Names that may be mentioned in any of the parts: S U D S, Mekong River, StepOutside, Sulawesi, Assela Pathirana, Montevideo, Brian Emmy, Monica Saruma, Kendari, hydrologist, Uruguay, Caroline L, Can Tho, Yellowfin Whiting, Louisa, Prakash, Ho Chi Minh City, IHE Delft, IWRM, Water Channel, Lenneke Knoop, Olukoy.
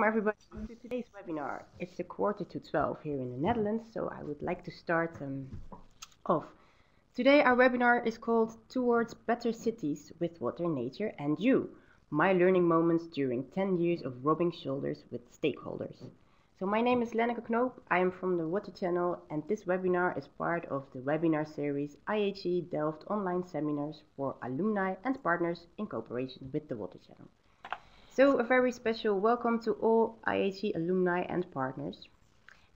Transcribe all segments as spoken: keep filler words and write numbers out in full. Welcome everybody to today's webinar. It's a quarter to twelve here in the Netherlands, so I would like to start um, off. Today our webinar is called Towards Better Cities with Water, Nature and You. My learning moments during ten years of rubbing shoulders with stakeholders. So my name is Lenneke Knoop, I am from the Water Channel and this webinar is part of the webinar series I H E Delft online seminars for alumni and partners in cooperation with the Water Channel. So a very special welcome to all I H E alumni and partners.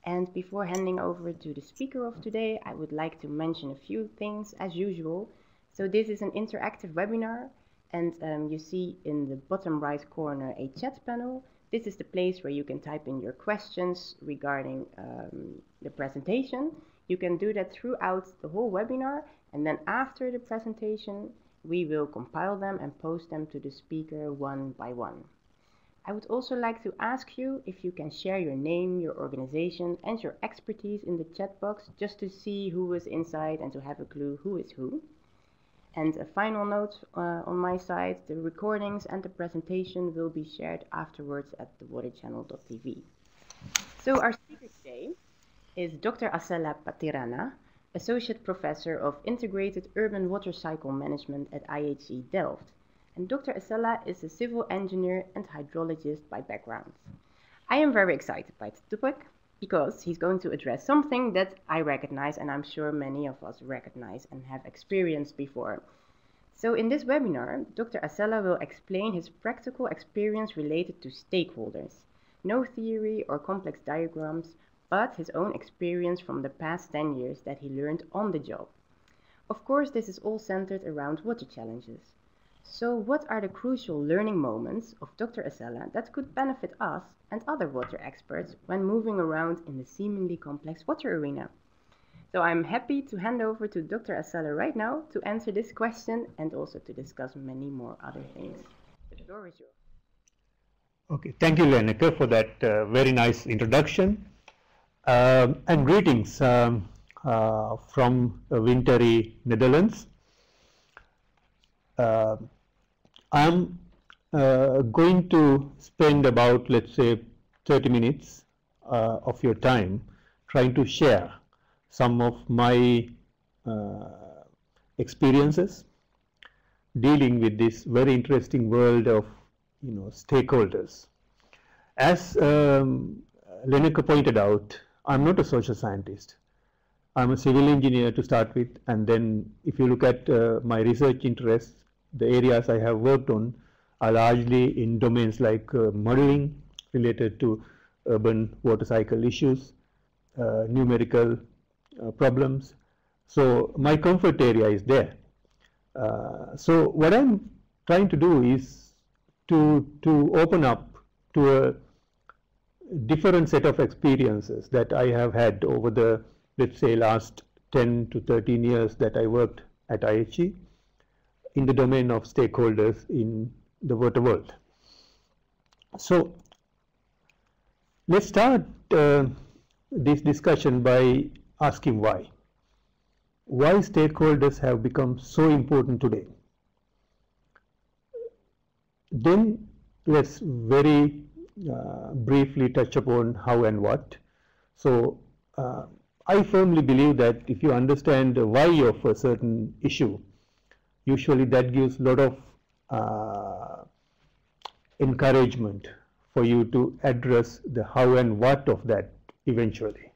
And before handing over to the speaker of today, I would like to mention a few things as usual. So this is an interactive webinar and um, you see in the bottom right corner a chat panel. This is the place where you can type in your questions regarding um, the presentation. You can do that throughout the whole webinar and then after the presentation, we will compile them and post them to the speaker one by one. I would also like to ask you if you can share your name, your organization and your expertise in the chat box just to see who is inside and to have a clue who is who. And a final note uh, on my side, the recordings and the presentation will be shared afterwards at the water channel dot t v. So our speaker today is Doctor Assela Pathirana, Associate Professor of Integrated Urban Water Cycle Management at I H E Delft. And Doctor Assela is a civil engineer and hydrologist by background. I am very excited by the topic because he's going to address something that I recognize and I'm sure many of us recognize and have experienced before. So in this webinar, Doctor Assela will explain his practical experience related to stakeholders. No theory or complex diagrams, but his own experience from the past ten years that he learned on the job. Of course, this is all centered around water challenges. So what are the crucial learning moments of Doctor Assela that could benefit us and other water experts when moving around in the seemingly complex water arena? So I'm happy to hand over to Doctor Assela right now to answer this question and also to discuss many more other things. The floor is yours. Okay, thank you, Lenneke, for that uh, very nice introduction. Um, and greetings um, uh, from uh, wintry Netherlands. Uh, I'm uh, going to spend about, let's say, thirty minutes uh, of your time trying to share some of my uh, experiences dealing with this very interesting world of, you know, stakeholders. As um, Lenneke pointed out, I'm not a social scientist. I'm a civil engineer to start with, and then if you look at uh, my research interests, the areas I have worked on are largely in domains like uh, modeling related to urban water cycle issues, uh, numerical uh, problems. So my comfort area is there. Uh, so what I'm trying to do is to, to open up to a different set of experiences that I have had over the, let's say, last ten to thirteen years that I worked at I H E in the domain of stakeholders in the water world. So let's start uh, this discussion by asking why. Why stakeholders have become so important today? Then let's very uh, briefly touch upon how and what. So uh, I firmly believe that if you understand the why of a certain issue, usually that gives a lot of uh, encouragement for you to address the how and what of that eventually.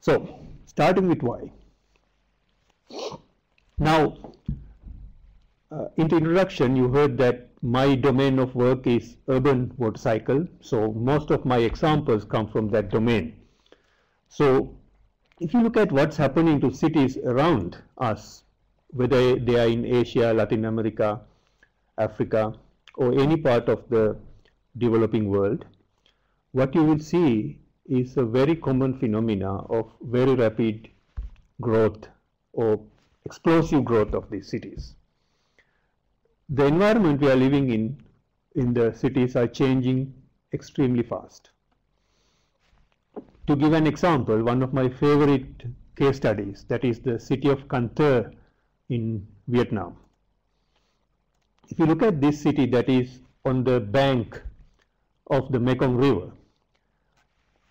So, starting with why. Now, uh, in the introduction you heard that my domain of work is urban water cycle, so most of my examples come from that domain. So, if you look at what's happening to cities around us, whether they are in Asia, Latin America, Africa, or any part of the developing world, what you will see is a very common phenomena of very rapid growth or explosive growth of these cities. The environment we are living in, in the cities are changing extremely fast. To give an example, one of my favorite case studies, that is the city of Can Tho in Vietnam. If you look at this city that is on the bank of the Mekong River,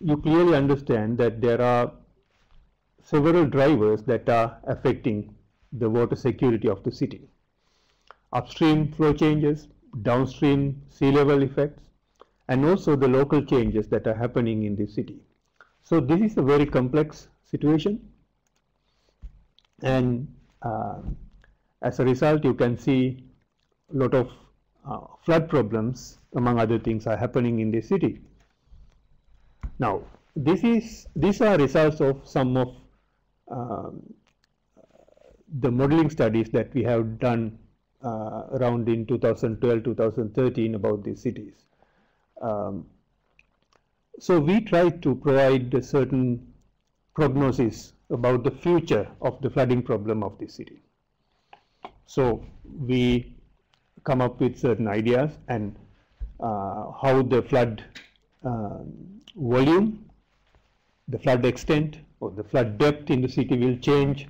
you clearly understand that there are several drivers that are affecting the water security of the city. Upstream flow changes, downstream sea level effects, and also the local changes that are happening in the city. So this is a very complex situation, and uh, as a result you can see a lot of uh, flood problems, among other things, are happening in the city. Now this is these are results of some of um, the modeling studies that we have done uh, around in two thousand twelve to two thousand thirteen about these cities. Um, so we try to provide a certain prognosis about the future of the flooding problem of the city. So we come up with certain ideas and uh, how the flood uh, volume, the flood extent or the flood depth in the city will change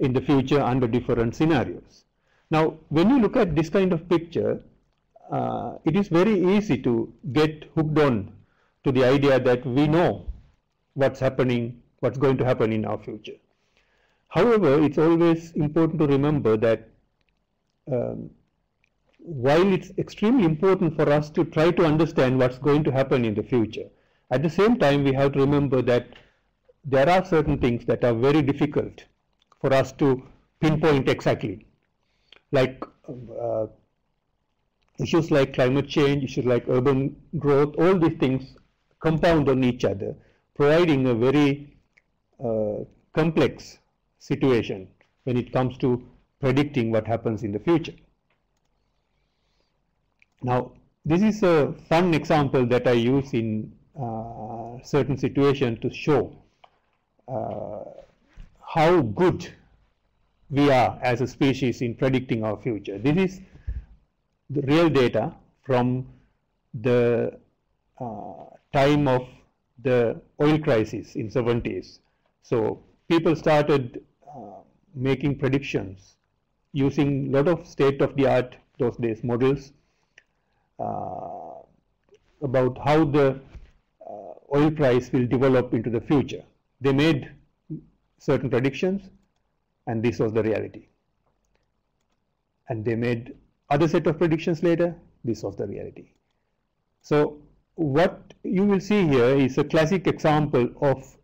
in the future under different scenarios. Now when you look at this kind of picture, uh, it is very easy to get hooked on to the idea that we know what's happening, what's going to happen in our future. However, it's always important to remember that um, while it's extremely important for us to try to understand what's going to happen in the future, at the same time we have to remember that there are certain things that are very difficult for us to pinpoint exactly, like uh, issues like climate change, issues like urban growth. All these things compound on each other, providing a very uh, complex situation when it comes to predicting what happens in the future. Now this is a fun example that I use in uh, certain situation to show uh, how good we are as a species in predicting our future. This is the real data from the uh, time of the oil crisis in seventies. So people started uh, making predictions using lot of state-of-the-art those days models uh, about how the uh, oil price will develop into the future. They made certain predictions, and this was the reality. And they made other set of predictions later. This was the reality. So what you will see here is a classic example of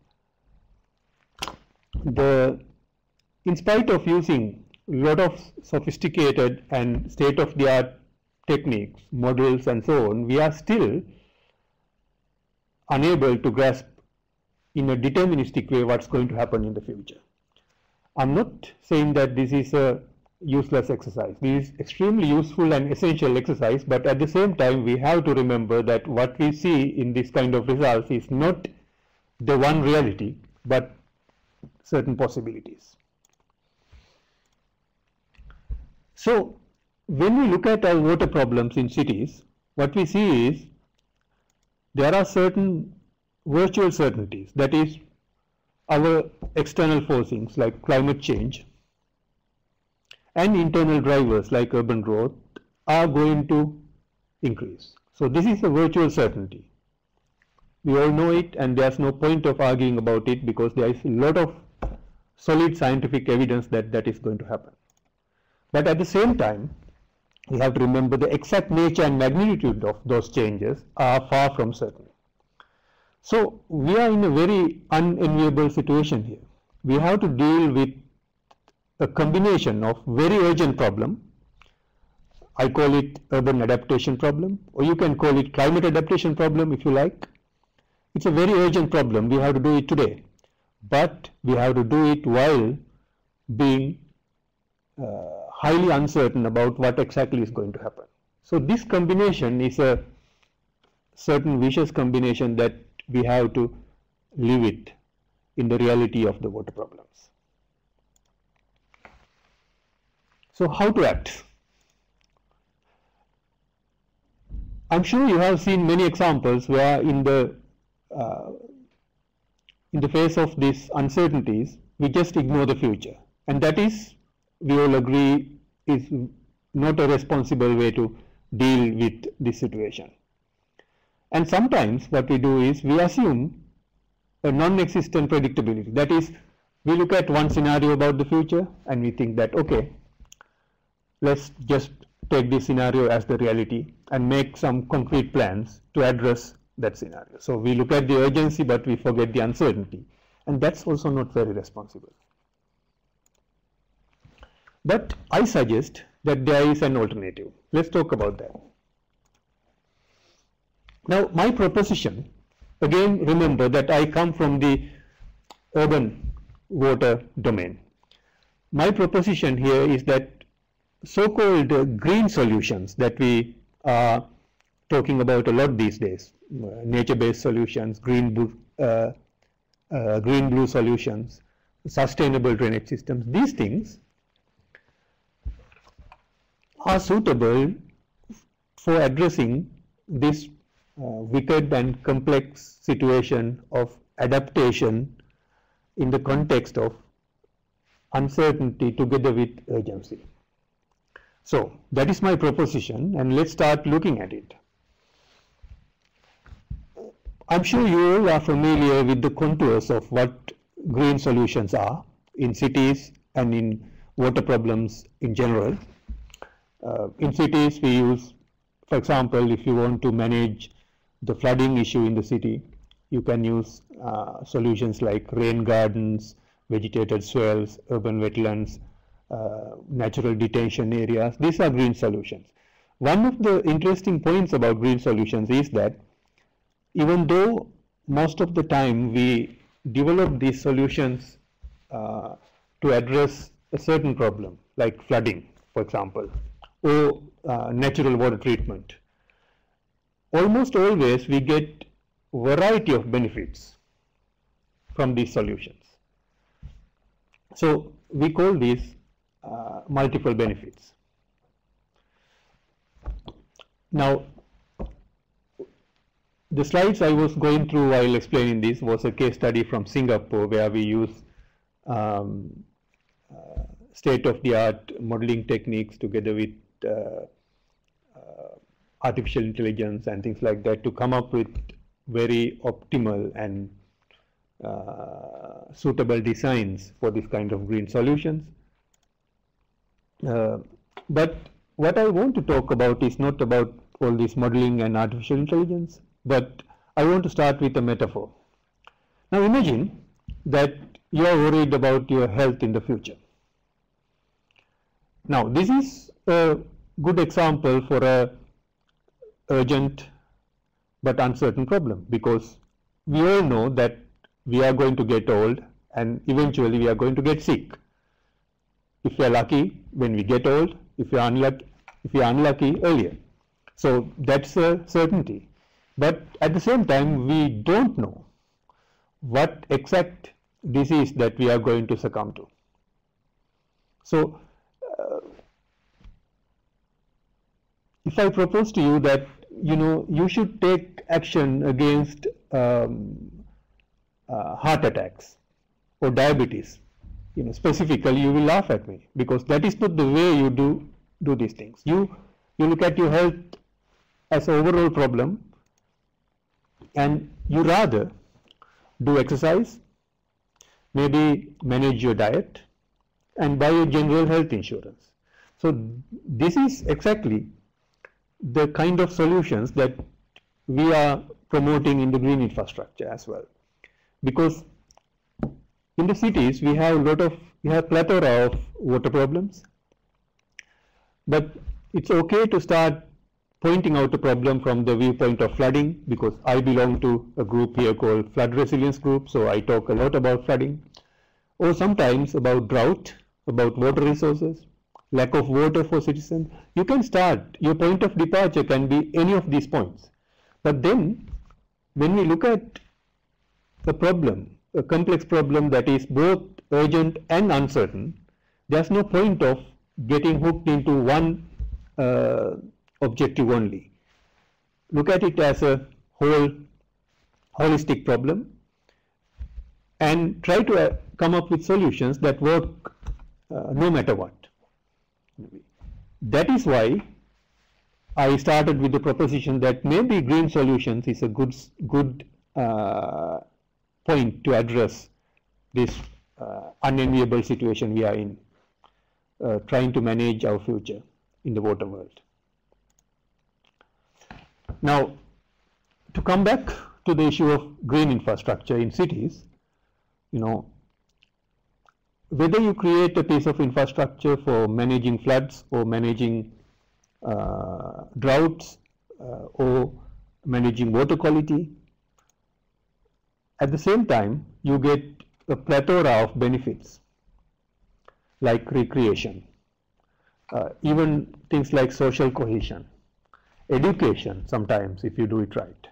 the, in spite of using a lot of sophisticated and state-of-the-art techniques, models and so on, we are still unable to grasp in a deterministic way what's going to happen in the future. I'm not saying that this is a useless exercise. This is extremely useful and essential exercise, but at the same time we have to remember that what we see in this kind of results is not the one reality, but certain possibilities. So when we look at our water problems in cities, what we see is there are certain virtual certainties, that is our external forcings like climate change and internal drivers like urban growth are going to increase. So this is a virtual certainty. We all know it, and there's no point of arguing about it because there is a lot of solid scientific evidence that that is going to happen. But at the same time, we have to remember the exact nature and magnitude of those changes are far from certain. So we are in a very unenviable situation here. We have to deal with a combination of very urgent problem, I call it urban adaptation problem, or you can call it climate adaptation problem if you like. It's a very urgent problem, we have to do it today, but we have to do it while being uh, highly uncertain about what exactly is going to happen. So this combination is a certain vicious combination that we have to live with in the reality of the water problems. So how to act? I'm sure you have seen many examples where in the uh, in the face of these uncertainties we just ignore the future, and that is, we all agree, is not a responsible way to deal with this situation. And sometimes what we do is we assume a non-existent predictability. That is, we look at one scenario about the future and we think that, okay, let's just take this scenario as the reality and make some concrete plans to address that scenario. So we look at the urgency, but we forget the uncertainty, and that's also not very responsible. But I suggest that there is an alternative. Let's talk about that. Now, my proposition, again remember that I come from the urban water domain. My proposition here is that so-called uh, green solutions that we are talking about a lot these days, uh, nature-based solutions, green blue, uh, uh, green blue solutions, sustainable drainage systems, these things are suitable for addressing this uh, wicked and complex situation of adaptation in the context of uncertainty together with urgency. So that is my proposition, and let's start looking at it. I'm sure you all are familiar with the contours of what green solutions are in cities and in water problems in general. Uh, in cities we use, for example, if you want to manage the flooding issue in the city, you can use uh, solutions like rain gardens, vegetated swales, urban wetlands, Uh, natural detention areas. These are green solutions. One of the interesting points about green solutions is that even though most of the time we develop these solutions uh, to address a certain problem like flooding, for example, or uh, natural water treatment, almost always we get a variety of benefits from these solutions. So we call these Uh, multiple benefits. Now, the slides I was going through while explaining this was a case study from Singapore, where we use um, uh, state-of-the-art modeling techniques together with uh, uh, artificial intelligence and things like that to come up with very optimal and uh, suitable designs for this kind of green solutions. Uh, but what I want to talk about is not about all this modeling and artificial intelligence, but I want to start with a metaphor. Now imagine that you are worried about your health in the future. Now this is a good example for a urgent but uncertain problem, because we all know that we are going to get old and eventually we are going to get sick. If you are lucky, when we get old, if you are unlucky, if you are unlucky earlier. So that's a certainty. But at the same time, we don't know what exact disease that we are going to succumb to. So uh, if I propose to you that, you know, you should take action against um, uh, heart attacks or diabetes, you know, specifically, you will laugh at me, because that is not the way you do do these things. You you look at your health as an overall problem, and you rather do exercise, maybe manage your diet, and buy a general health insurance. So this is exactly the kind of solutions that we are promoting in the green infrastructure as well, because in the cities we have a lot of, we have plethora of water problems, but it's okay to start pointing out the problem from the viewpoint of flooding, because I belong to a group here called Flood Resilience Group, so I talk a lot about flooding, or sometimes about drought, about water resources, lack of water for citizens. You can start, your point of departure can be any of these points, but then when we look at the problem, a complex problem that is both urgent and uncertain, there's no point of getting hooked into one uh, objective only. Look at it as a whole holistic problem and try to uh, come up with solutions that work uh, no matter what. That is why I started with the proposition that maybe green solutions is a good good uh, point to address this uh, unenviable situation we are in, uh, trying to manage our future in the water world. Now, to come back to the issue of green infrastructure in cities, you know, whether you create a piece of infrastructure for managing floods or managing uh, droughts uh, or managing water quality, at the same time you get a plethora of benefits like recreation, uh, even things like social cohesion, education sometimes if you do it right,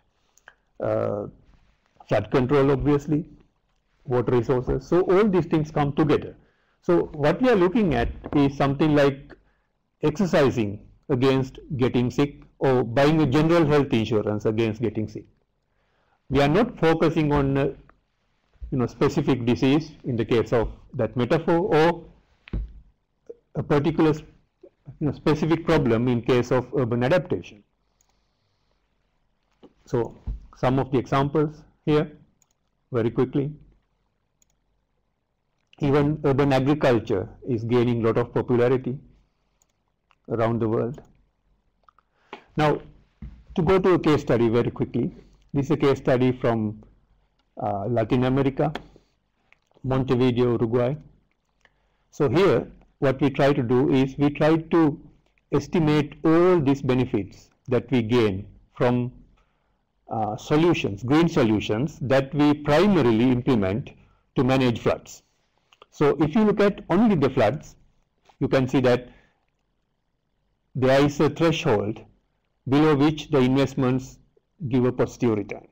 uh, flood control obviously, water resources. So all these things come together. So what we are looking at is something like exercising against getting sick or buying a general health insurance against getting sick. We are not focusing on uh, you know, specific disease in the case of that metaphor, or a particular you know, specific problem in case of urban adaptation. So some of the examples here very quickly. Even urban agriculture is gaining a lot of popularity around the world. Now, to go to a case study very quickly, this is a case study from uh, Latin America, Montevideo, Uruguay. So here what we try to do is we try to estimate all these benefits that we gain from uh, solutions, green solutions that we primarily implement to manage floods. So if you look at only the floods, you can see that there is a threshold below which the investments give a positive return.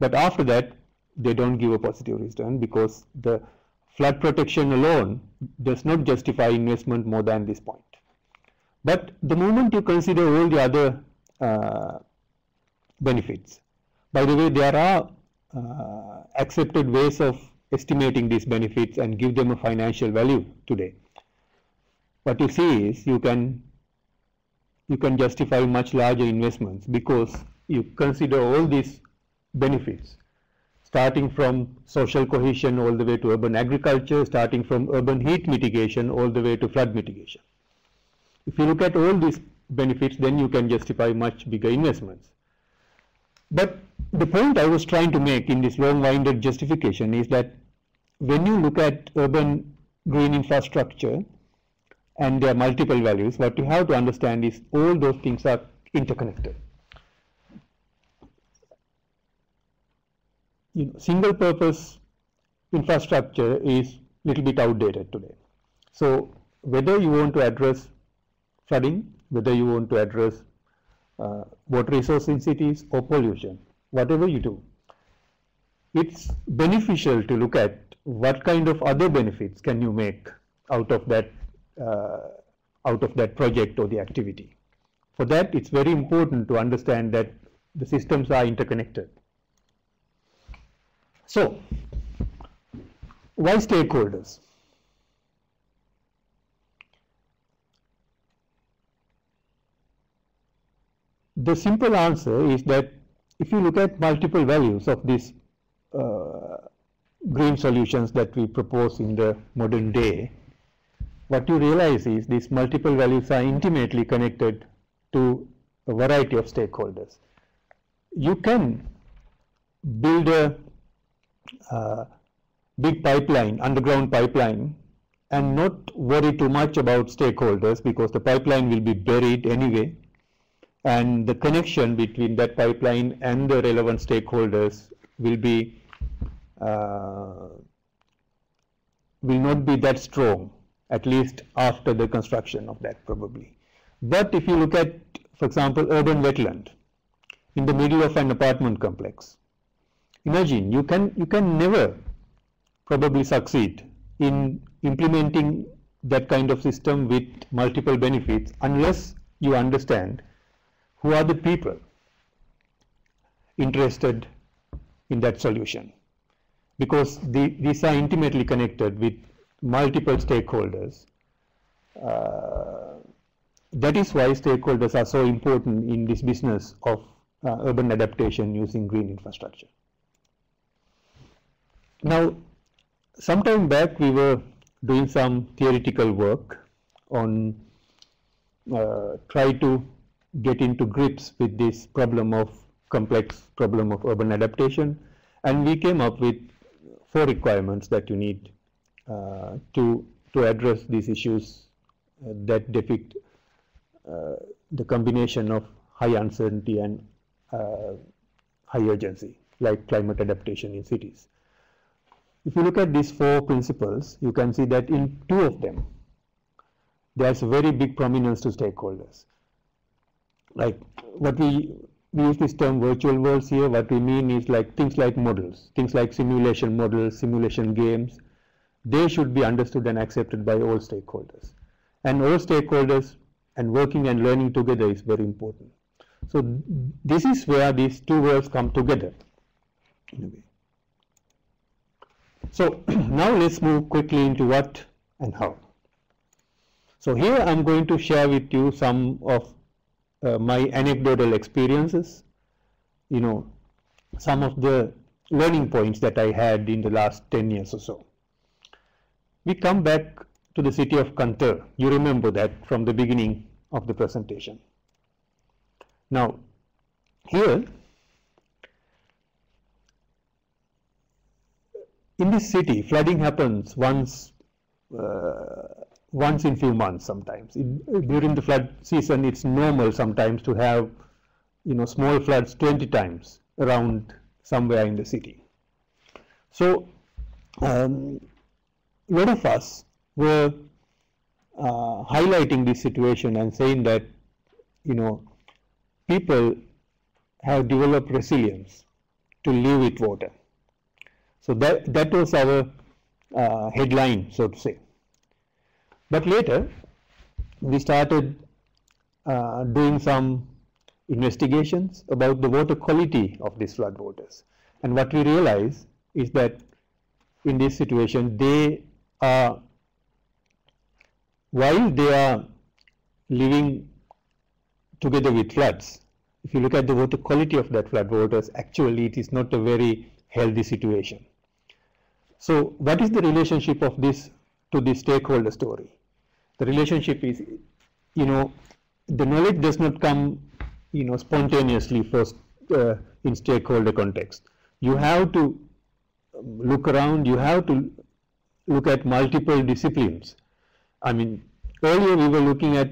But after that, they don't give a positive return because the flood protection alone does not justify investment more than this point. But the moment you consider all the other uh, benefits, by the way, there are uh, accepted ways of estimating these benefits and give them a financial value today. What you see is you can you can justify much larger investments because you consider all these benefits, starting from social cohesion all the way to urban agriculture, starting from urban heat mitigation all the way to flood mitigation. If you look at all these benefits, then you can justify much bigger investments. But the point I was trying to make in this long-winded justification is that when you look at urban green infrastructure and their multiple values, what you have to understand is all those things are interconnected. You know, single-purpose infrastructure is a little bit outdated today. So whether you want to address flooding, whether you want to address Uh, water resource in cities or pollution, whatever you do, it's beneficial to look at what kind of other benefits can you make out of that uh, out of that project or the activity. For that, it's very important to understand that the systems are interconnected. So, why stakeholders? The simple answer is that if you look at multiple values of these uh, green solutions that we propose in the modern day, what you realize is these multiple values are intimately connected to a variety of stakeholders. You can build a uh, big pipeline, underground pipeline, and not worry too much about stakeholders because the pipeline will be buried anyway, and the connection between that pipeline and the relevant stakeholders will be uh, will not be that strong, at least after the construction of that probably. But if you look at, for example, urban wetland in the middle of an apartment complex, imagine you can you can never probably succeed in implementing that kind of system with multiple benefits unless you understand who are the people interested in that solution, because the, these are intimately connected with multiple stakeholders, uh, That is why stakeholders are so important in this business of uh, urban adaptation using green infrastructure. Now, some time back we were doing some theoretical work on uh, try to get into grips with this problem of complex problem of urban adaptation, and we came up with four requirements that you need uh, to to address these issues uh, that depict Uh, the combination of high uncertainty and uh, high urgency, like climate adaptation in cities. If you look at these four principles, you can see that in two of them, there's a very big prominence to stakeholders. Like what we, we use this term virtual worlds here, what we mean is like things like models, things like simulation models, simulation games, they should be understood and accepted by all stakeholders. And all stakeholders and working and learning together is very important. So this is where these two worlds come together in a way. So now let's move quickly into what and how. So here I'm going to share with you some of uh, my anecdotal experiences, you know, some of the learning points that I had in the last ten years or so. We come back to the city of Can Tho. You remember that from the beginning of the presentation. Now, here in this city, flooding happens once, uh, once in few months. Sometimes it, during the flood season, it's normal sometimes to have, you know, small floods twenty times around somewhere in the city. So, um, a lot of us were uh, highlighting this situation and saying that, you know, people have developed resilience to live with water. So that, that was our uh, headline, so to say. But later we started uh, doing some investigations about the water quality of these floodwaters, and what we realized is that in this situation they are, while they are living together with floods, if you look at the water quality of that flood waters, actually it is not a very healthy situation. So what is the relationship of this to the stakeholder story? The relationship is, you know, the knowledge does not come, you know, spontaneously first uh, in stakeholder context. You have to look around, you have to look at multiple disciplines. I mean, earlier we were looking at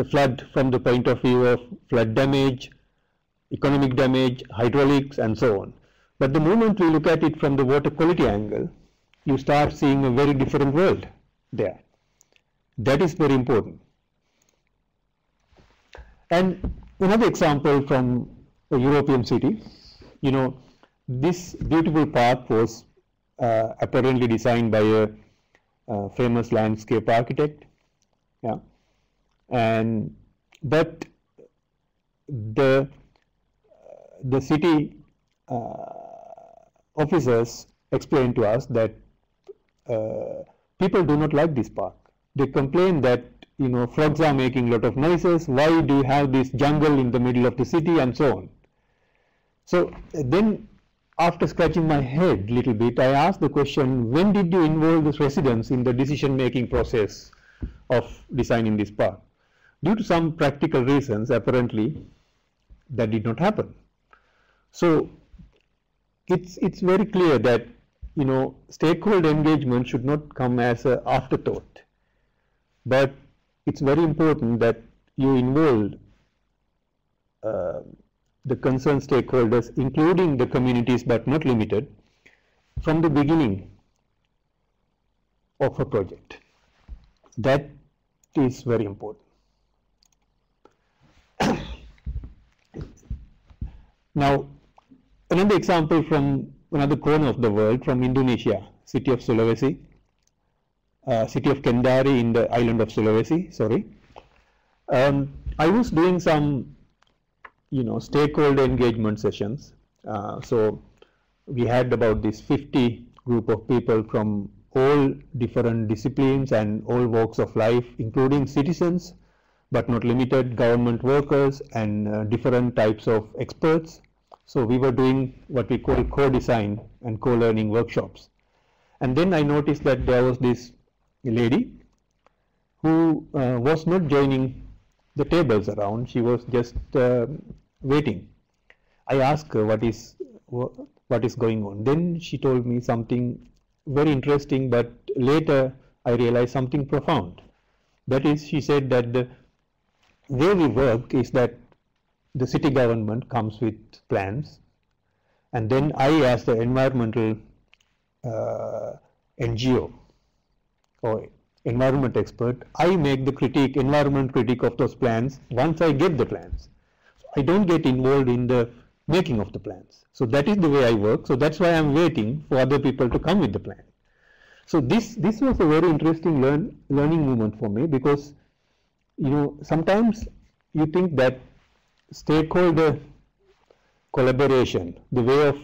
the flood from the point of view of flood damage, economic damage, hydraulics and so on. But the moment we look at it from the water quality angle, you start seeing a very different world there. That is very important. And another example from a European city, you know, this beautiful park was uh, apparently designed by a Uh, famous landscape architect, yeah, and but the uh, the city uh, officers explained to us that uh, people do not like this park. They complain that, you know, frogs are making a lot of noises. Why do you have this jungle in the middle of the city and so on? So then, after scratching my head little bit, I asked the question, when did you involve the residents in the decision making process of designing this park? Due to some practical reasons, apparently that did not happen. So it's it's very clear that, you know, stakeholder engagement should not come as an afterthought, but it's very important that you involve uh, the concerned stakeholders, including the communities but not limited, from the beginning of a project. That is very important. Now, another example from another corner of the world, from Indonesia, city of Sulawesi, uh, city of Kendari in the island of Sulawesi, sorry. Um, I was doing some you know, stakeholder engagement sessions. Uh, so we had about this fifty group of people from all different disciplines and all walks of life, including citizens, but not limited government workers and uh, different types of experts. So we were doing what we call co-design and co-learning workshops. And then I noticed that there was this lady who uh, was not joining the tables around. She was just uh, waiting. I asked her what is what is going on. Then she told me something very interesting, but later I realized something profound. That is, she said that the way we work is that the city government comes with plans, and then I, as the environmental uh, N G O or environment expert, I make the critique, environment critique of those plans once I get the plans. So I don't get involved in the making of the plans. So that is the way I work. So that's why I'm waiting for other people to come with the plan. So this this was a very interesting learn, learning moment for me, because you know sometimes you think that stakeholder collaboration, the way of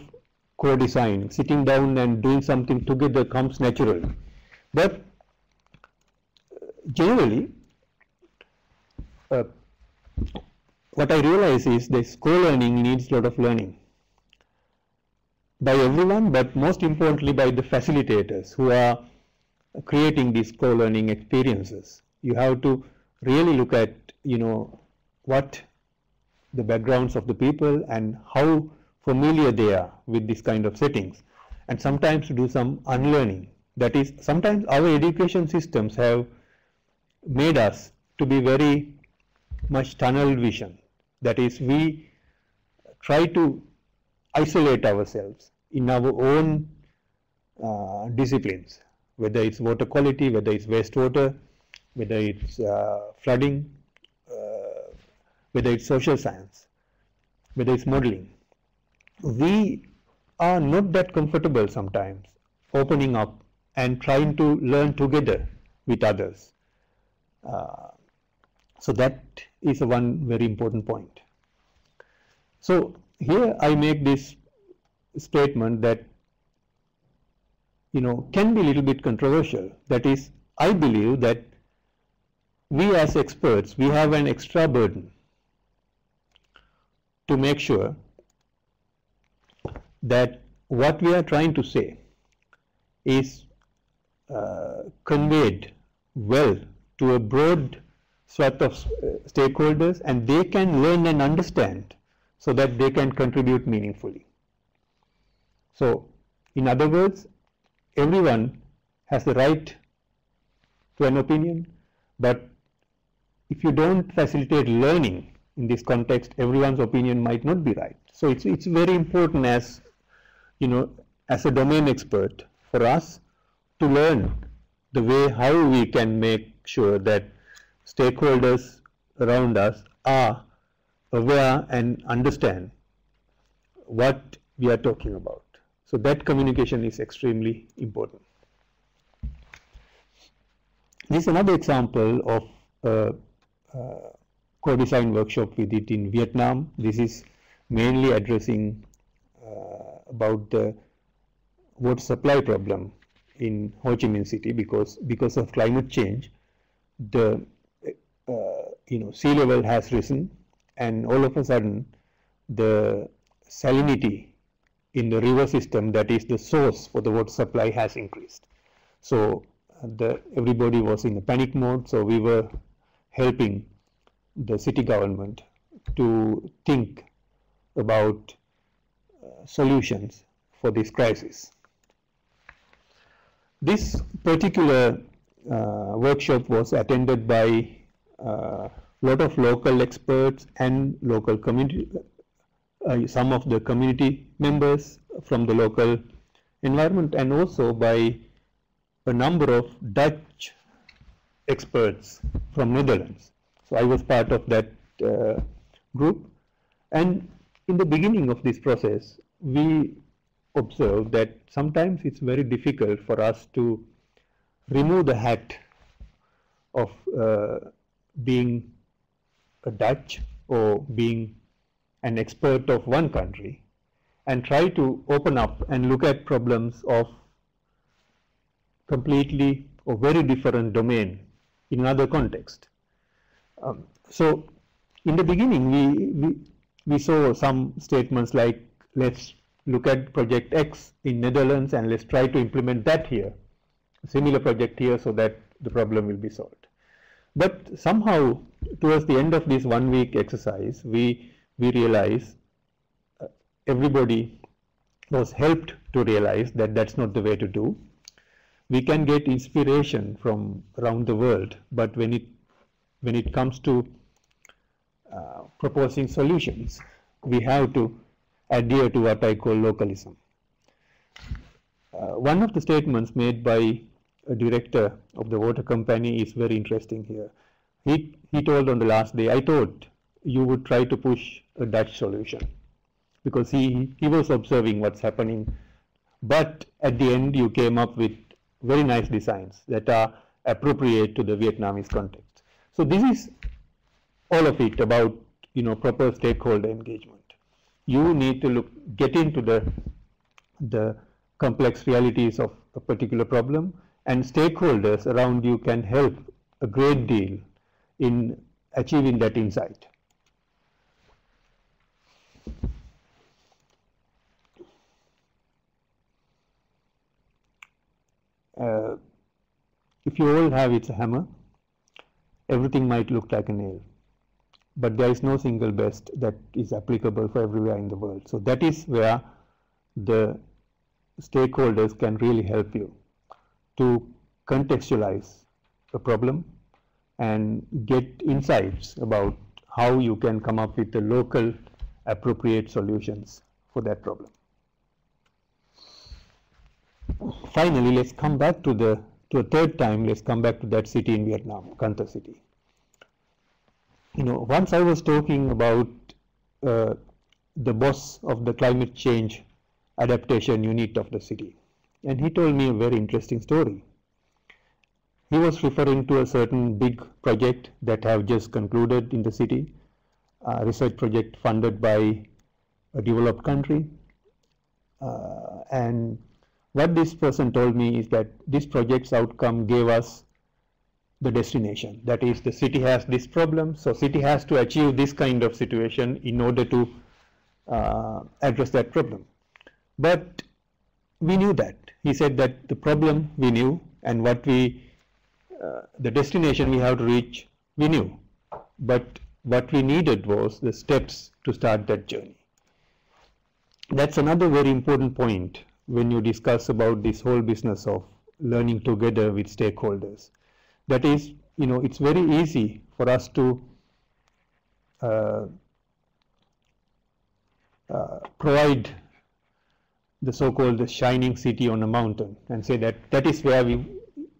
co-design, sitting down and doing something together, comes naturally. But generally, uh, what I realize is this co-learning needs a lot of learning by everyone, but most importantly by the facilitators who are creating these co-learning experiences. You have to really look at, you know, what the backgrounds of the people and how familiar they are with this kind of settings, and sometimes do some unlearning. That is, sometimes our education systems have made us to be very much tunnel vision. That is, we try to isolate ourselves in our own uh, disciplines, whether it's water quality, whether it's wastewater, whether it's uh, flooding, uh, whether it's social science, whether it's modeling. We are not that comfortable sometimes opening up and trying to learn together with others. Uh, so that is a one very important point. So here I make this statement that, you know, can be a little bit controversial. That is, I believe that we as experts, we have an extra burden to make sure that what we are trying to say is uh, conveyed well to a broad swath of stakeholders, and they can learn and understand so that they can contribute meaningfully. So, in other words, everyone has the right to an opinion, but if you don't facilitate learning in this context, everyone's opinion might not be right. So it's it's very important, as you know, as a domain expert, for us to learn the way how we can make sure that stakeholders around us are aware and understand what we are talking about. So that communication is extremely important. This is another example of uh, uh, co-design workshop we did in Vietnam. This is mainly addressing uh, about the water supply problem in Ho Chi Minh City, because because of climate change, the uh, you know sea level has risen, and all of a sudden the salinity in the river system, that is the source for the water supply, has increased. So the everybody was in a panic mode. So we were helping the city government to think about uh, solutions for this crisis. This particular uh, workshop was attended by a uh, lot of local experts and local community, uh, some of the community members from the local environment, and also by a number of Dutch experts from Netherlands. So I was part of that uh, group, and in the beginning of this process we observed that sometimes it's very difficult for us to remove the hat of uh, being a Dutch or being an expert of one country, and try to open up and look at problems of completely or very different domain in another context. Um, so in the beginning, we, we, we saw some statements like, let's look at project X in Netherlands and let's try to implement that here, a similar project here, so that the problem will be solved. But somehow towards the end of this one week exercise, we, we realized, uh, everybody was helped to realize that that's not the way to do. We can get inspiration from around the world, but when it, when it comes to uh, proposing solutions, we have to adhere to what I call localism. Uh, one of the statements made by a director of the water company is very interesting here. He, he told on the last day, I thought you would try to push a Dutch solution, because he, he was observing what's happening. But at the end, you came up with very nice designs that are appropriate to the Vietnamese context. So this is all of it about, you know, proper stakeholder engagement. You need to look, get into the, the complex realities of a particular problem, and stakeholders around you can help a great deal in achieving that insight. Uh, if you all have it's a hammer, everything might look like a nail, but there is no single best that is applicable for everywhere in the world. So that is where the stakeholders can really help you to contextualize the problem and get insights about how you can come up with the local appropriate solutions for that problem. Finally, let's come back to the to a third time. Let's come back to that city in Vietnam, Can Tho City. You know, once I was talking about uh, the boss of the climate change adaptation unit of the city, and he told me a very interesting story. He was referring to a certain big project that have just concluded in the city, a research project funded by a developed country, uh, and what this person told me is that this project's outcome gave us the destination. That is, the city has this problem, so city has to achieve this kind of situation in order to uh, address that problem. But we knew that. He said that the problem we knew, and what we, uh, the destination we have to reach, we knew. But what we needed was the steps to start that journey. That's another very important point when you discuss about this whole business of learning together with stakeholders. That is, you know, it's very easy for us to uh, uh, provide the so-called the shining city on a mountain and say that that is where we,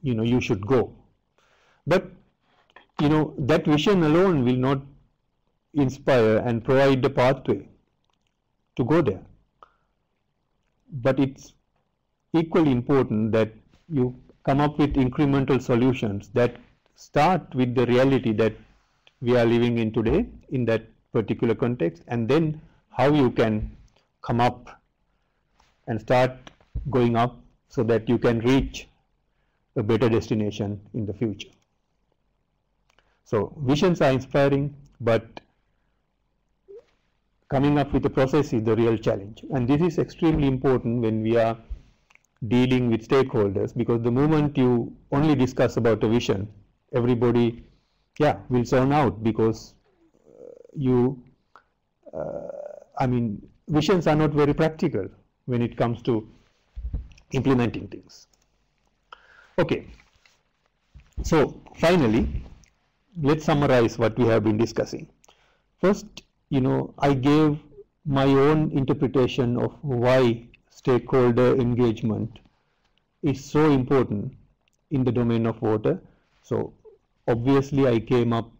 you know, you should go. But, you know, that vision alone will not inspire and provide the pathway to go there. But it's equally important that you come up with incremental solutions that start with the reality that we are living in today in that particular context, and then how you can come up and start going up so that you can reach a better destination in the future. So visions are inspiring, but coming up with the process is the real challenge, and this is extremely important when we are dealing with stakeholders, because the moment you only discuss about a vision, everybody, yeah, will zone out, because you, uh, I mean, visions are not very practical when it comes to implementing things. Okay, so finally, let's summarize what we have been discussing. First, you know, I gave my own interpretation of why stakeholder engagement is so important in the domain of water. So obviously I came up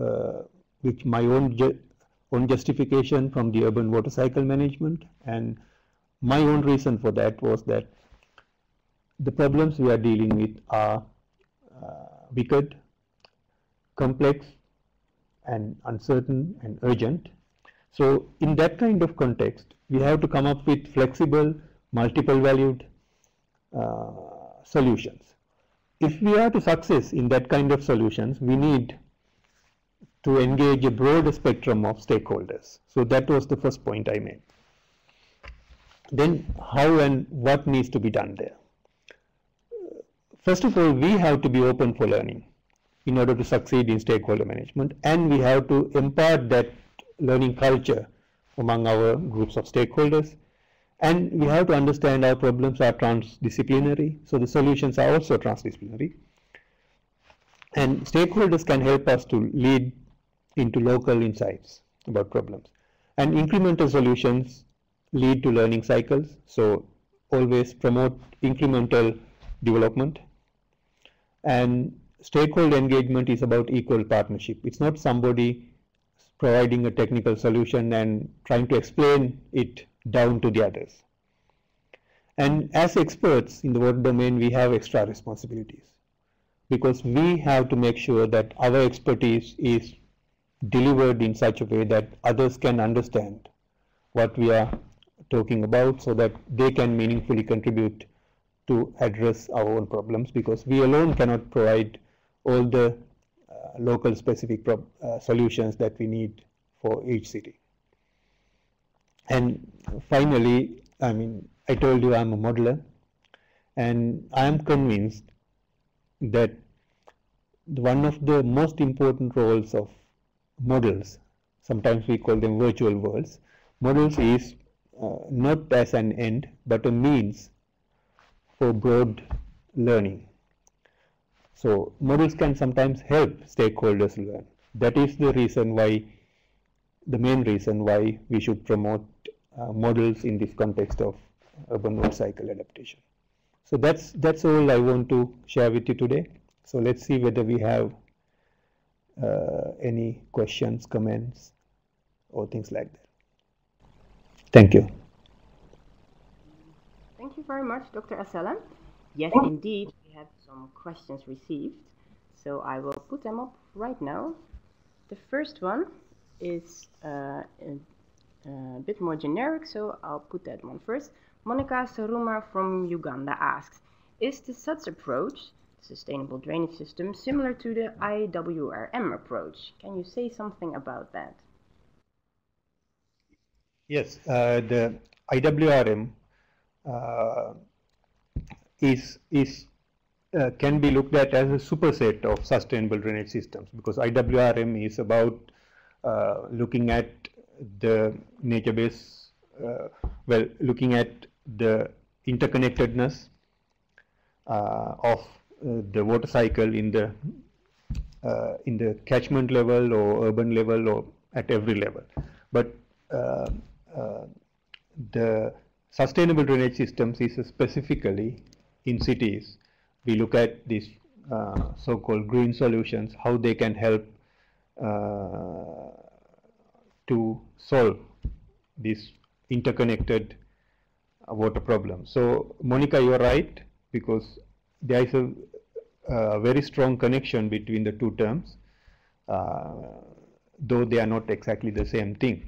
uh, with my own, ju own justification from the urban water cycle management, and my own reason for that was that the problems we are dealing with are uh, wicked, complex, and uncertain and urgent. So in that kind of context, we have to come up with flexible, multiple valued uh, solutions. If we are to success in that kind of solutions, we need to engage a broad spectrum of stakeholders. So that was the first point I made. Then how and what needs to be done there? First of all, we have to be open for learning in order to succeed in stakeholder management, and we have to impart that learning culture among our groups of stakeholders, and we have to understand our problems are transdisciplinary, so the solutions are also transdisciplinary, and stakeholders can help us to lead into local insights about problems, and incremental solutions lead to learning cycles, so always promote incremental development. And stakeholder engagement is about equal partnership. It's not somebody providing a technical solution and trying to explain it down to the others. And as experts in the water domain, we have extra responsibilities, because we have to make sure that our expertise is delivered in such a way that others can understand what we are talking about, so that they can meaningfully contribute to address our own problems, because we alone cannot provide all the uh, local specific prob uh, solutions that we need for each city. And finally, I mean, I told you I'm a modeler, and I am convinced that one of the most important roles of models, sometimes we call them virtual worlds, models is uh, not as an end but a means for broad learning. So models can sometimes help stakeholders learn. That is the reason why, the main reason why we should promote uh, models in this context of urban water cycle adaptation. So that's that's all I want to share with you today. So let's see whether we have uh, any questions, comments, or things like that. Thank you. Thank you very much, Doctor Assela. Yes, indeed, we have some questions received, so I will put them up right now. The first one is uh, a, a bit more generic, so I'll put that one first. Monica Saruma from Uganda asks, is the S U D S approach, sustainable drainage system, similar to the I W R M approach? Can you say something about that? Yes, uh, the I W R M uh, is, is, uh, can be looked at as a superset of sustainable drainage systems, because I W R M is about uh, looking at the nature-based, uh, well, looking at the interconnectedness uh, of uh, the water cycle in the uh, in the catchment level or urban level or at every level. But uh, uh, the sustainable drainage systems is specifically in cities. We look at these uh, so-called green solutions, how they can help uh, to solve these interconnected water problem. So Monica, you are right, because there is a, a very strong connection between the two terms, uh, though they are not exactly the same thing.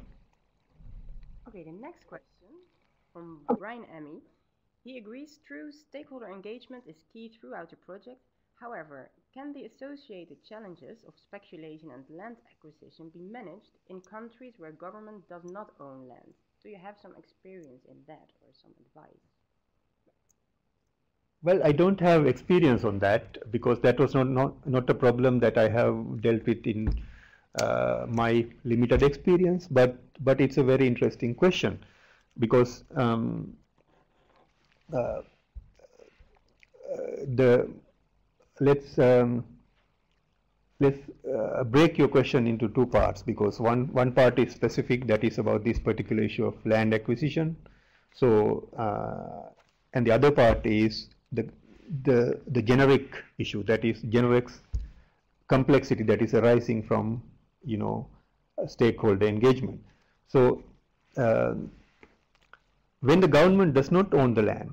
Okay, the next question from Brian Emmy. He agrees true stakeholder engagement is key throughout the project. However, can the associated challenges of speculation and land acquisition be managed in countries where government does not own land? Do you have some experience in that or some advice? Well, I don't have experience on that, because that was not, not, not a problem that I have dealt with in uh, my limited experience, but, but it's a very interesting question, because um, uh, the, let's, um, let's uh, break your question into two parts, because one, one part is specific, that is about this particular issue of land acquisition. So, uh, and the other part is the, the, the generic issue, that is generic complexity that is arising from, you know, stakeholder engagement. So, uh, when the government does not own the land,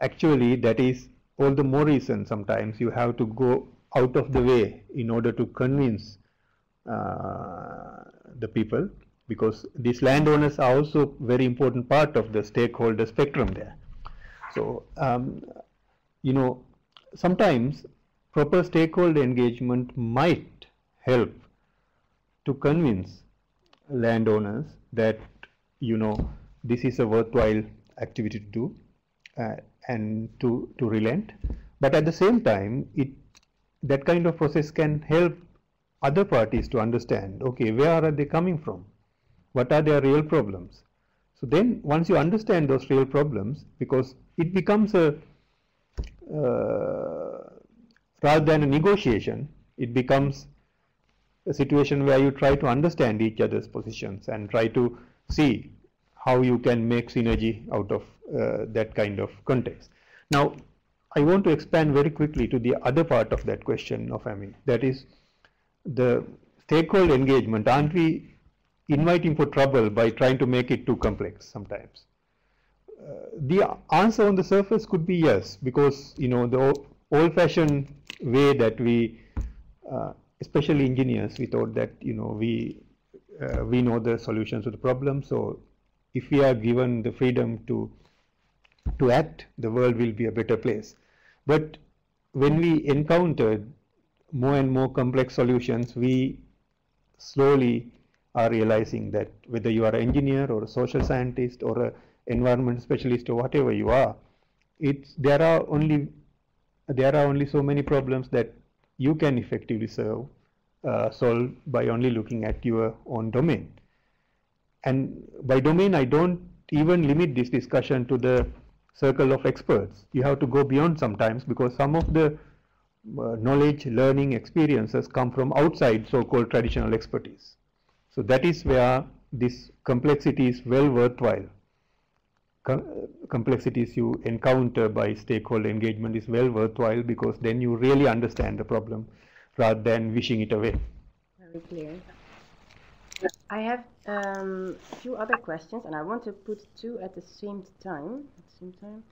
actually that is all the more reason sometimes you have to go out of the way in order to convince uh, the people, because these landowners are also very important part of the stakeholder spectrum there. So, um, you know, sometimes proper stakeholder engagement might help to convince landowners that, you know, this is a worthwhile activity to do uh, and to, to relent. But at the same time, it that kind of process can help other parties to understand, okay, where are they coming from? What are their real problems? So then once you understand those real problems, because it becomes a, uh, rather than a negotiation, it becomes a situation where you try to understand each other's positions and try to see how you can make synergy out of uh, that kind of context. Now, I want to expand very quickly to the other part of that question of Emmy, that is the stakeholder engagement. Aren't we inviting for trouble by trying to make it too complex sometimes? Uh, the answer on the surface could be yes, because, you know, the old-fashioned way that we, uh, especially engineers, we thought that, you know, we, uh, we know the solutions to the problem, so if we are given the freedom to, to act, the world will be a better place. But when we encountered more and more complex solutions, we slowly are realizing that whether you are an engineer or a social scientist or an environment specialist or whatever you are, it's, there are only there are only so many problems that you can effectively serve, uh, solve by only looking at your own domain. And by domain, I don't even limit this discussion to the circle of experts. You have to go beyond sometimes, because some of the uh, knowledge, learning, experiences come from outside so-called traditional expertise. So that is where this complexity is well worthwhile. Com complexities you encounter by stakeholder engagement is well worthwhile, because then you really understand the problem rather than wishing it away. Very clear. I have um, a few other questions, and I want to put two at the same time. At the same time.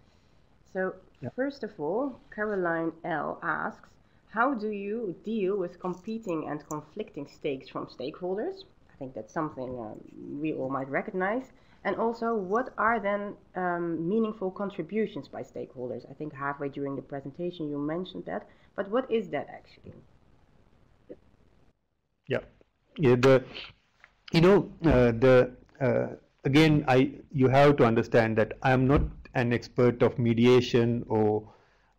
So yeah. First of all, Caroline L asks, how do you deal with competing and conflicting stakes from stakeholders? I think that's something um, we all might recognize. And also, what are then um, meaningful contributions by stakeholders? I think halfway during the presentation you mentioned that, but what is that actually? Yeah, yeah. The, you know, uh, the uh, again, I you have to understand that I am not an expert of mediation or.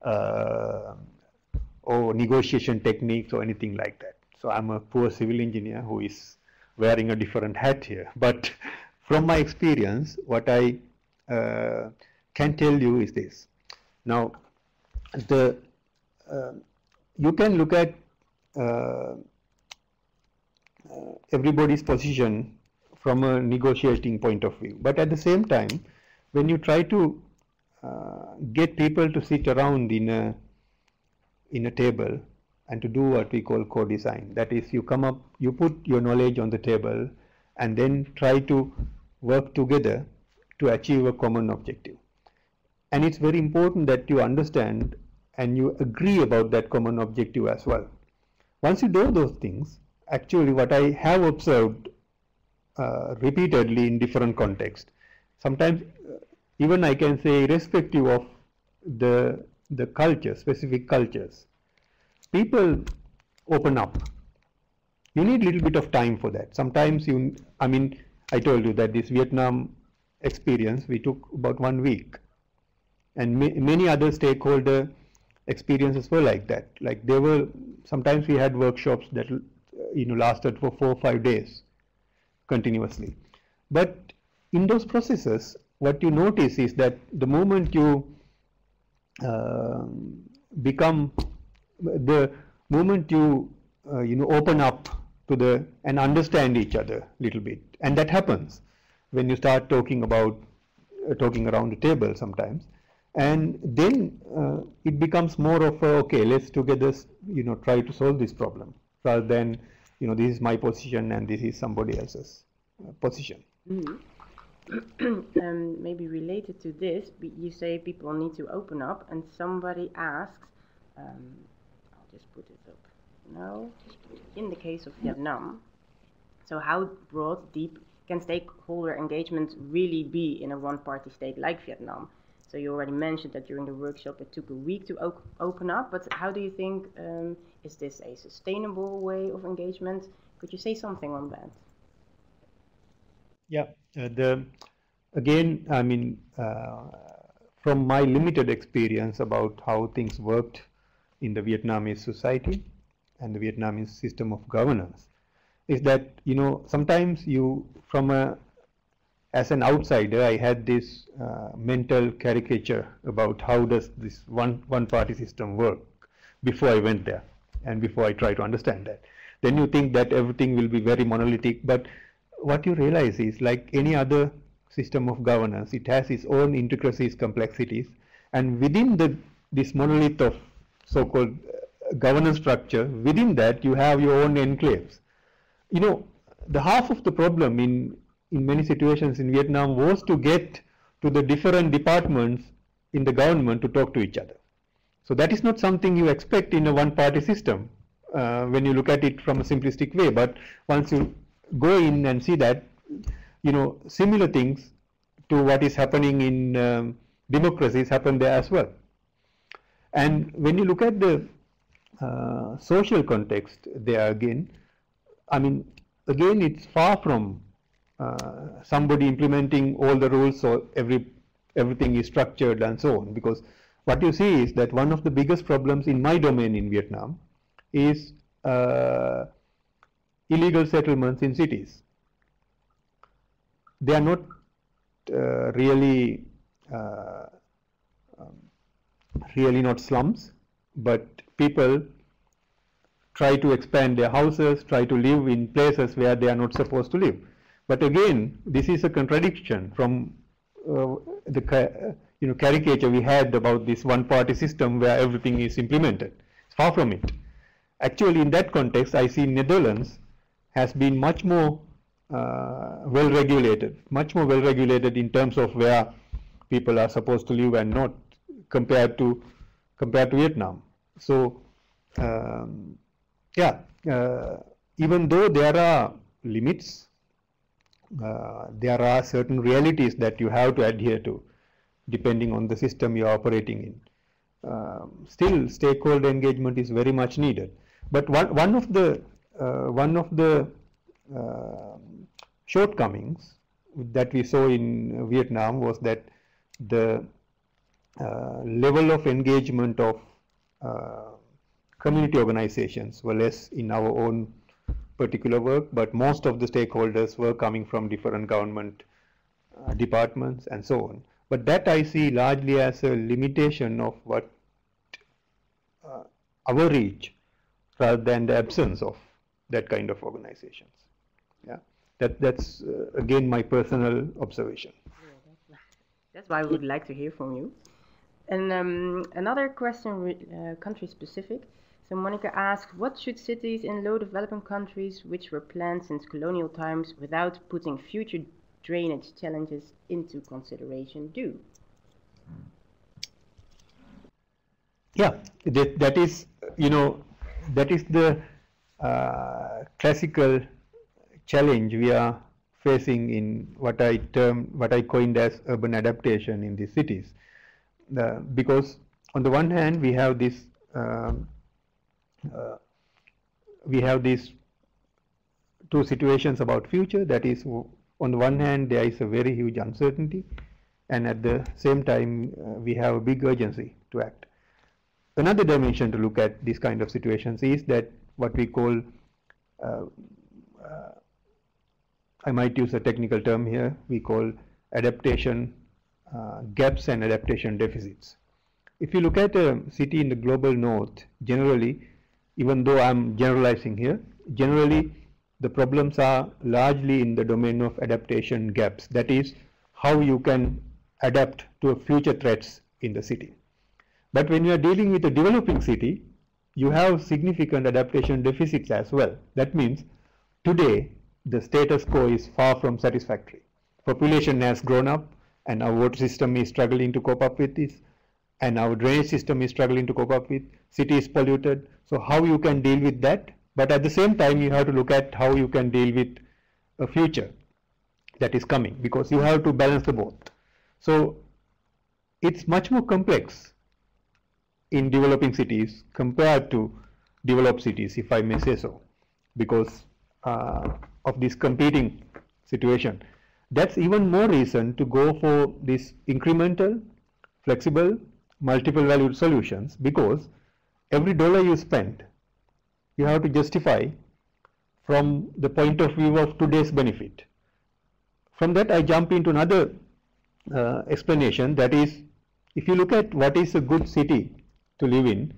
Uh, or negotiation techniques or anything like that. So I'm a poor civil engineer who is wearing a different hat here. But from my experience, what I uh, can tell you is this. Now, the uh, you can look at uh, uh, everybody's position from a negotiating point of view. But at the same time, when you try to uh, get people to sit around in a in a table and to do what we call co-design. That is, you come up, you put your knowledge on the table and then try to work together to achieve a common objective. And it's very important that you understand and you agree about that common objective as well. Once you do those things, actually what I have observed uh, repeatedly in different contexts, sometimes even I can say irrespective of the the culture, specific cultures, people open up. You need a little bit of time for that. Sometimes you, I mean, I told you that this Vietnam experience, we took about one week. And ma many other stakeholder experiences were like that. Like they were, sometimes we had workshops that, you know, lasted for four or five days continuously. But in those processes, what you notice is that the moment you Uh, become the moment you uh, you know open up to the and understand each other a little bit, and that happens when you start talking about uh, talking around the table sometimes, and then uh, it becomes more of a, okay, let's together you know try to solve this problem rather than you know this is my position and this is somebody else's uh, position. Mm-hmm. um, maybe related to this, you say people need to open up, and somebody asks, um, I'll just put it up now, in the case of Vietnam, so how broad, deep can stakeholder engagement really be in a one-party state like Vietnam? So you already mentioned that during the workshop it took a week to op open up, but how do you think, um, is this a sustainable way of engagement? Could you say something on that? Yeah, uh, the, again, I mean, uh, from my limited experience about how things worked in the Vietnamese society and the Vietnamese system of governance, is that, you know, sometimes you, from a, as an outsider, I had this uh, mental caricature about how does this one, one party system work before I went there and before I try to understand that. Then you think that everything will be very monolithic, but what you realize is, like any other system of governance, it has its own intricacies, complexities, and within the, this monolith of so-called governance structure, within that you have your own enclaves. You know, the half of the problem in, in many situations in Vietnam was to get to the different departments in the government to talk to each other. So that is not something you expect in a one-party system uh, when you look at it from a simplistic way, but once you go in and see that, you know, similar things to what is happening in um, democracies happen there as well. And when you look at the uh, social context there again, I mean, again, it's far from uh, somebody implementing all the rules, so every, everything is structured and so on, because what you see is that one of the biggest problems in my domain in Vietnam is uh, illegal settlements in cities. They are not uh, really, uh, um, really not slums, but people try to expand their houses, try to live in places where they are not supposed to live. But again, this is a contradiction from uh, the uh, you know, caricature we had about this one-party system where everything is implemented. It's far from it. Actually, in that context, I see Netherlands has been much more uh, well-regulated, much more well-regulated in terms of where people are supposed to live and not, compared to compared to Vietnam. So. Um, Yeah, uh, even though there are limits, uh, there are certain realities that you have to adhere to depending on the system you are operating in. Um, still, stakeholder engagement is very much needed. But one, one of the, uh, one of the uh, shortcomings that we saw in Vietnam was that the uh, level of engagement of uh, community organizations were less in our own particular work, but most of the stakeholders were coming from different government uh, departments and so on. But that I see largely as a limitation of what uh, our reach, rather than the absence of that kind of organizations. Yeah, that that's uh, again my personal observation. Yeah, that's why I would like to hear from you. And um, another question, uh, country specific. So Monica asked, what should cities in low developing countries which were planned since colonial times without putting future drainage challenges into consideration do? Yeah, that, that is, you know, that is the uh, classical challenge we are facing in what I term, what I coined as urban adaptation in these cities. Uh, because on the one hand, we have this um, Uh, we have these two situations about future, that is, on the one hand there is a very huge uncertainty, and at the same time uh, we have a big urgency to act. Another dimension to look at these kind of situations is that what we call, uh, uh, I might use a technical term here, we call adaptation uh, gaps and adaptation deficits. If you look at a city in the global north, generally, even though I'm generalizing here, generally the problems are largely in the domain of adaptation gaps. That is, how you can adapt to future threats in the city. But when you are dealing with a developing city, you have significant adaptation deficits as well. That means today the status quo is far from satisfactory. Population has grown up and our water system is struggling to cope up with this, and our drainage system is struggling to cope up with, city is polluted, so how you can deal with that, but at the same time you have to look at how you can deal with a future that is coming, because you have to balance the both. So it's much more complex in developing cities compared to developed cities, if I may say so, because uh, of this competing situation. That's even more reason to go for this incremental, flexible, multiple valued solutions, because every dollar you spend, you have to justify from the point of view of today's benefit. From that, I jump into another uh, explanation, that is, if you look at what is a good city to live in,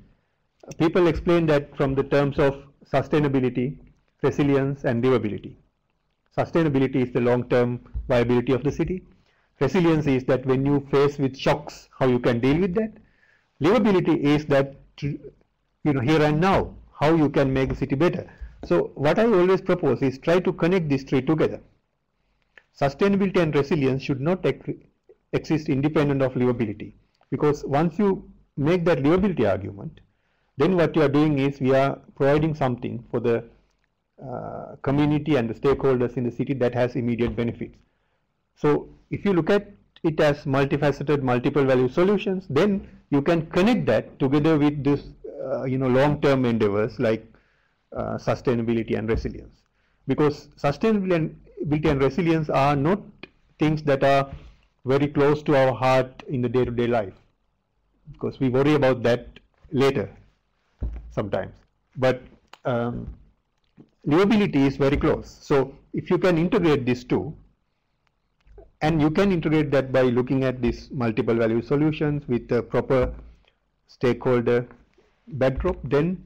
people explain that from the terms of sustainability, resilience and livability. Sustainability is the long-term viability of the city. Resilience is that when you face with shocks, how you can deal with that. Livability is that, you know, here and now, how you can make the city better. So what I always propose is try to connect these three together. Sustainability and resilience should not exist independent of livability, because once you make that livability argument, then what you are doing is we are providing something for the uh, community and the stakeholders in the city that has immediate benefits. So if you look at it as multifaceted, multiple value solutions, then you can connect that together with this, uh, you know, long-term endeavors like uh, sustainability and resilience, because sustainability and resilience are not things that are very close to our heart in the day-to-day life, because we worry about that later sometimes, but um, livability is very close. So if you can integrate these two, and you can integrate that by looking at these multiple value solutions with a proper stakeholder backdrop, then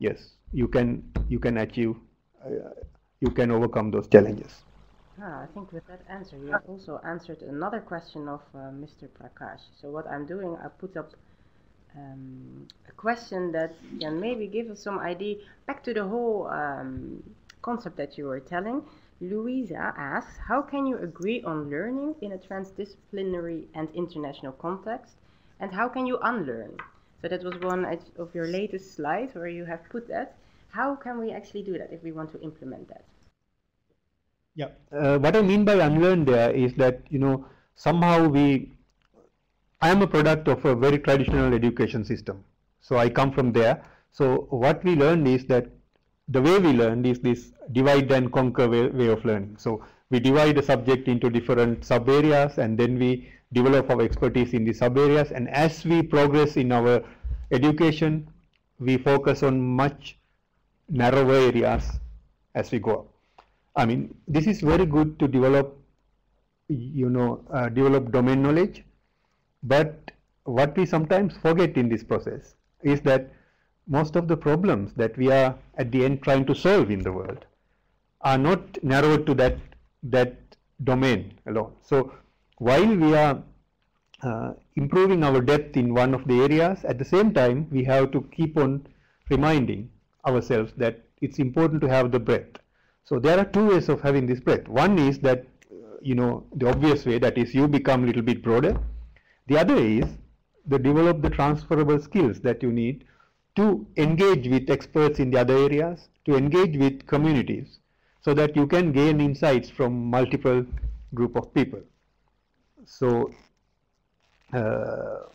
yes, you can you can achieve, uh, you can overcome those challenges. Ah, I think with that answer you have also answered another question of uh, Mister Prakash. So what I'm doing, I put up Um, a question that can maybe give us some idea back to the whole um, concept that you were telling. Louisa asks, how can you agree on learning in a transdisciplinary and international context, and how can you unlearn? So that was one of your latest slides where you have put that. How can we actually do that if we want to implement that? Yeah, uh, what I mean by unlearn there is that, you know, somehow we I am a product of a very traditional education system, so I come from there. So what we learned is that the way we learned is this divide and conquer way, way of learning. So we divide a subject into different sub areas, and then we develop our expertise in the sub areas, and as we progress in our education, we focus on much narrower areas as we go up. I mean, this is very good to develop, you know, uh, develop domain knowledge. But what we sometimes forget in this process is that most of the problems that we are at the end trying to solve in the world are not narrowed to that that domain alone. So while we are uh, improving our depth in one of the areas, at the same time we have to keep on reminding ourselves that it's important to have the breadth. So there are two ways of having this breadth. One is that, you know, the obvious way, that is you become a little bit broader. The other is to develop the transferable skills that you need to engage with experts in the other areas, to engage with communities, so that you can gain insights from multiple group of people. So, uh,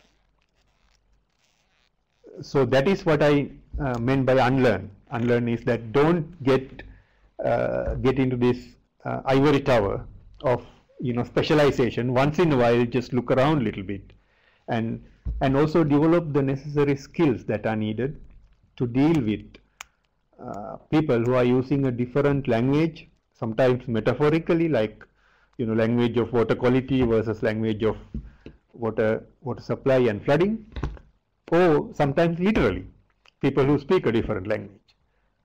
so that is what I uh, meant by unlearn. Unlearn is that don't get uh, get into this uh, ivory tower of, you know, specialization. Once in a while, just look around a little bit, and and also develop the necessary skills that are needed to deal with uh, people who are using a different language, sometimes metaphorically, like, you know, language of water quality versus language of water water supply and flooding, or sometimes literally people who speak a different language.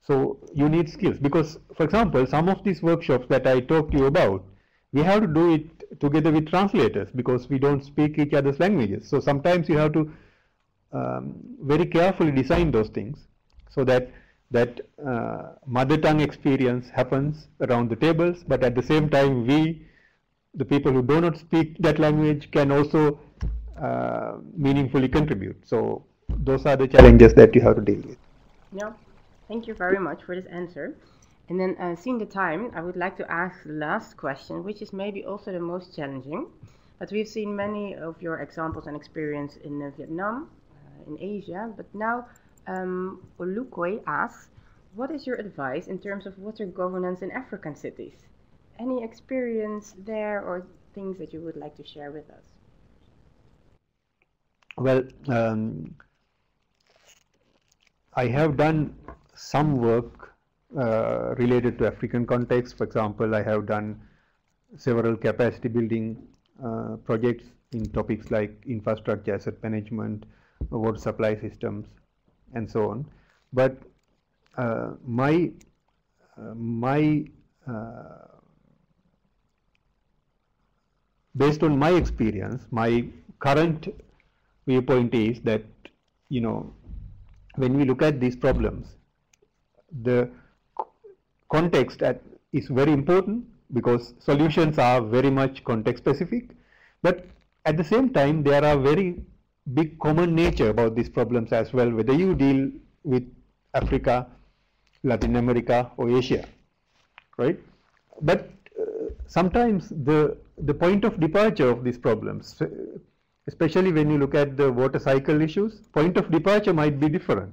So you need skills, because, for example, some of these workshops that I talked to you about, we have to do it together with translators, because we don't speak each other's languages. So sometimes you have to um, very carefully design those things so that that uh, mother tongue experience happens around the tables, but at the same time we, the people who do not speak that language, can also uh, meaningfully contribute. So those are the challenges that you have to deal with. Yeah, thank you very much for this answer. And then, uh, seeing the time, I would like to ask the last question, which is maybe also the most challenging. But we've seen many of your examples and experience in uh, Vietnam, uh, in Asia. But now, um, Olukoy asks, What is your advice in terms of water governance in African cities? Any experience there or things that you would like to share with us? Well, um, I have done some work uh, related to African context. For example, I have done several capacity building uh, projects in topics like infrastructure, asset management, water supply systems, and so on. But uh, my uh, my uh, based on my experience, my current viewpoint is that, you know, when we look at these problems, the context at is very important, because solutions are very much context specific, but at the same time there are very big common nature about these problems as well, whether you deal with Africa, Latin America, or Asia, right? But uh, sometimes the the point of departure of these problems, especially when you look at the water cycle issues, point of departure might be different.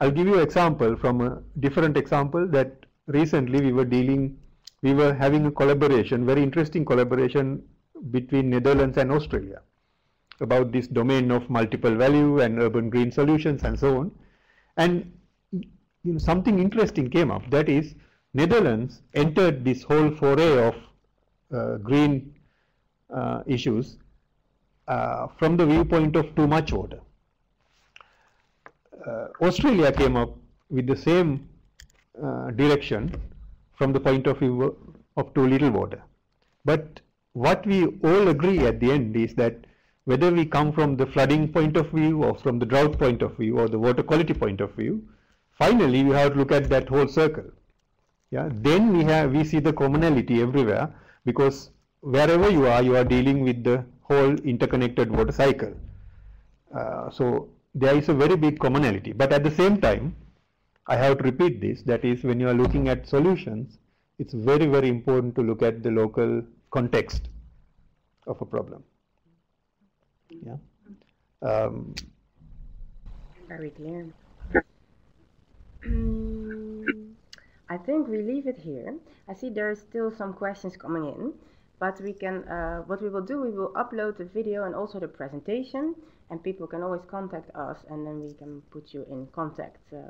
I'll give you an example from a different example that recently we were dealing, we were having a collaboration, very interesting collaboration between Netherlands and Australia about this domain of multiple value and urban green solutions and so on. And you know, something interesting came up, that is, Netherlands entered this whole foray of uh, green uh, issues Uh, from the viewpoint of too much water. Uh, Australia came up with the same uh, direction from the point of view of too little water. But what we all agree at the end is that whether we come from the flooding point of view or from the drought point of view or the water quality point of view, finally we have to look at that whole circle. Yeah. Then we have we see the commonality everywhere, because wherever you are, you are dealing with the whole interconnected water cycle. Uh, so there is a very big commonality, but at the same time, I have to repeat this, that is, when you are looking at solutions, it's very, very important to look at the local context of a problem. Yeah. Um, very clear. um, I think we leave it here. I see there is still some questions coming in. But we can, uh, what we will do, we will upload the video and also the presentation, and people can always contact us, and then we can put you in contact uh,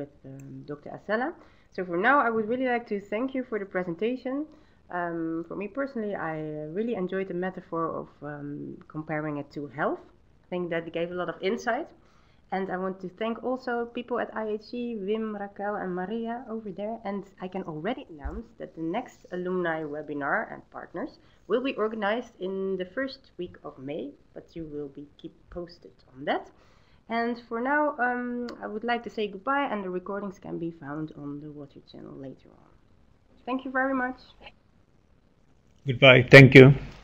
with um, Doctor Assela. So for now, I would really like to thank you for the presentation. Um, for me personally, I really enjoyed the metaphor of um, comparing it to health. I think that gave a lot of insight. And I want to thank also people at I H E, Wim, Raquel and Maria over there. And I can already announce that the next alumni webinar and partners will be organized in the first week of May, but you will be keep posted on that. And for now, um, I would like to say goodbye, and the recordings can be found on the Water Channel later on. Thank you very much. Goodbye. Thank you.